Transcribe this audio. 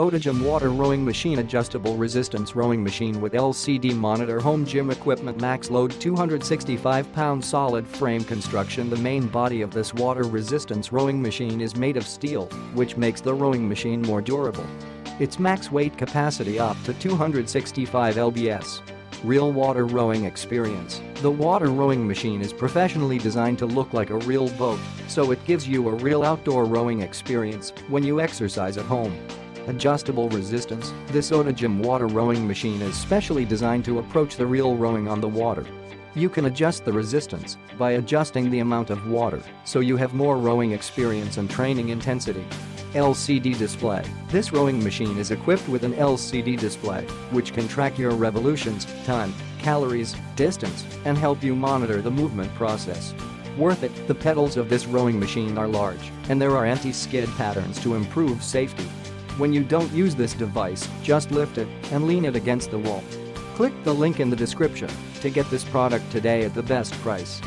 ODOGYM Water Rowing Machine, adjustable resistance rowing machine with LCD monitor, home gym equipment, max load 265 pounds, solid frame construction. The main body of this water resistance rowing machine is made of steel, which makes the rowing machine more durable. Its max weight capacity up to 265 lbs. Real water rowing experience. The water rowing machine is professionally designed to look like a real boat, so it gives you a real outdoor rowing experience when you exercise at home. Adjustable resistance. This ODOGYM water rowing machine is specially designed to approach the real rowing on the water. You can adjust the resistance by adjusting the amount of water, so you have more rowing experience and training intensity. LCD display. This rowing machine is equipped with an LCD display, which can track your revolutions, time, calories, distance, and help you monitor the movement process. Worth it. The pedals of this rowing machine are large, and there are anti-skid patterns to improve safety. When you don't use this device, just lift it and lean it against the wall. Click the link in the description to get this product today at the best price.